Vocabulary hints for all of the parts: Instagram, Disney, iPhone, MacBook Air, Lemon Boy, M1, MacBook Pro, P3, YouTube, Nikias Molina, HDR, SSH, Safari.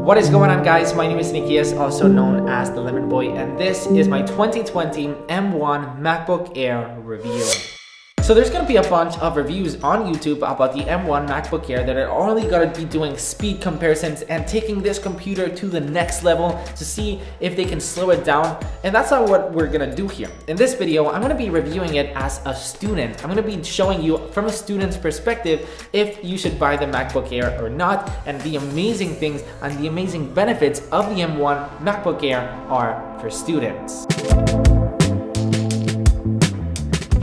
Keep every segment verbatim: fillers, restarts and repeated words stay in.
What is going on, guys? My name is Nikias, also known as the Lemon Boy, and this is my twenty twenty M one MacBook Air review. So there's gonna be a bunch of reviews on YouTube about the M one MacBook Air that are only gonna be doing speed comparisons and taking this computer to the next level to see if they can slow it down. And that's not what we're gonna do here. In this video, I'm gonna be reviewing it as a student. I'm gonna be showing you from a student's perspective if you should buy the MacBook Air or not, and the amazing things and the amazing benefits of the M one MacBook Air are for students.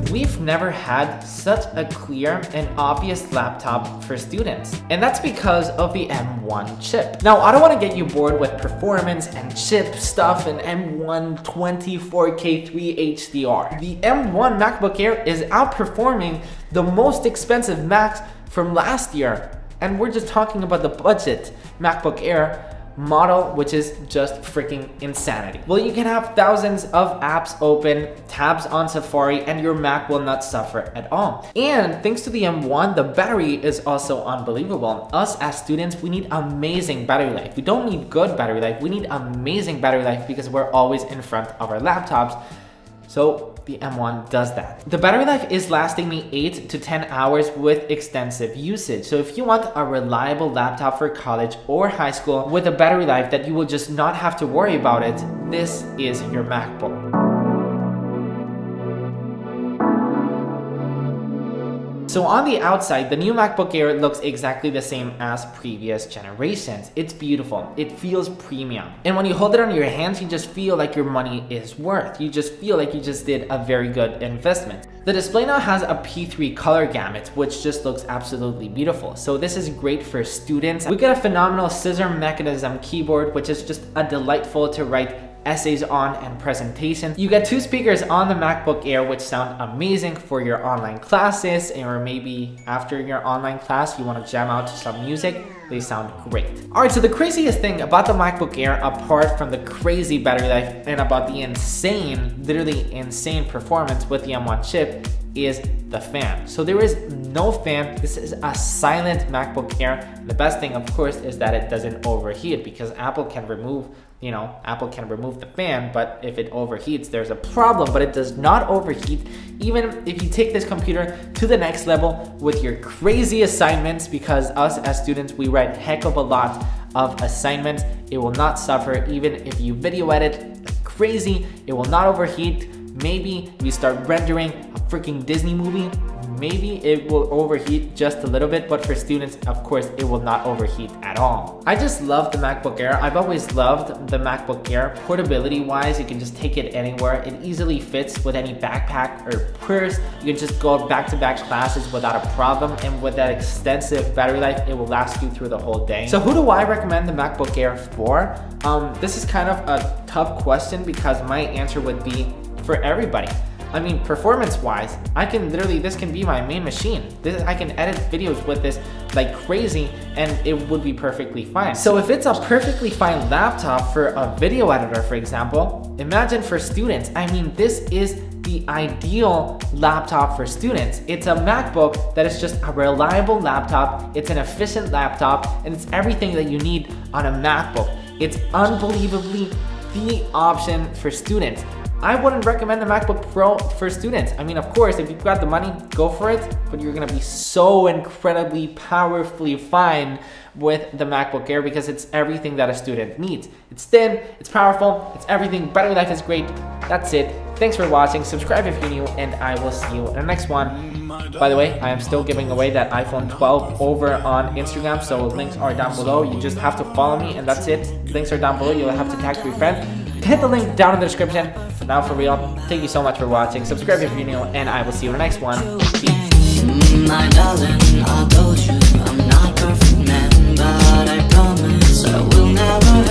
We've never had such a clear and obvious laptop for students, and that's because of the M one chip. Now, I don't want to get you bored with performance and chip stuff and M one twenty-four K three H D R. The M one MacBook Air is outperforming the most expensive Macs from last year, and we're just talking about the budget MacBook Air model, which is just freaking insanity. Well, you can have thousands of apps open, tabs on Safari, and your Mac will not suffer at all. And thanks to the M one, the battery is also unbelievable. Us as students, we need amazing battery life. We don't need good battery life, we need amazing battery life because we're always in front of our laptops. So the M one does that. The battery life is lasting me eight to ten hours with extensive usage. So if you want a reliable laptop for college or high school with a battery life that you will just not have to worry about it, this is your MacBook. So on the outside, the new MacBook Air looks exactly the same as previous generations. It's beautiful, it feels premium. And when you hold it on your hands, you just feel like your money is worth. You just feel like you just did a very good investment. The display now has a P three color gamut, which just looks absolutely beautiful. So this is great for students. We got a phenomenal scissor mechanism keyboard, which is just a delightful to write essays on and presentations. You get two speakers on the MacBook Air which sound amazing for your online classes, or maybe after your online class you want to jam out to some music. They sound great. All right, so the craziest thing about the MacBook Air, apart from the crazy battery life and about the insane, literally insane performance with the M one chip, is the fan. So there is no fan. This is a silent MacBook Air. The best thing, of course, is that it doesn't overheat, because Apple can remove, you know, Apple can remove the fan, but if it overheats, there's a problem. But it does not overheat, even if you take this computer to the next level with your crazy assignments, because us as students, we write heck of a lot of assignments. It will not suffer, even if you video edit crazy, it will not overheat. Maybe we start rendering a freaking Disney movie, maybe it will overheat just a little bit, but for students, of course, it will not overheat at all. I just love the MacBook Air. I've always loved the MacBook Air. Portability wise, you can just take it anywhere. It easily fits with any backpack or purse. You can just go back to back classes without a problem, and with that extensive battery life, it will last you through the whole day. So who do I recommend the MacBook Air for? Um, this is kind of a tough question, because my answer would be for everybody. I mean, performance wise, I can literally, this can be my main machine. This, I can edit videos with this like crazy, and it would be perfectly fine. So if it's a perfectly fine laptop for a video editor, for example, imagine for students. I mean, this is the ideal laptop for students. It's a MacBook that is just a reliable laptop. It's an efficient laptop, and it's everything that you need on a MacBook. It's unbelievably the option for students. I wouldn't recommend the MacBook Pro for students. I mean, of course, if you've got the money, go for it, but you're gonna be so incredibly powerfully fine with the MacBook Air, because it's everything that a student needs. It's thin, it's powerful, it's everything. Battery life is great. That's it. Thanks for watching. Subscribe if you're new, and I will see you in the next one. By the way, I am still giving away that iPhone twelve over on Instagram, so links are down below. You just have to follow me, and that's it. Links are down below. You'll have to tag three friends. Hit the link down in the description. Now for real, thank you so much for watching. Subscribe if you're new, and I will see you in the next one. Peace.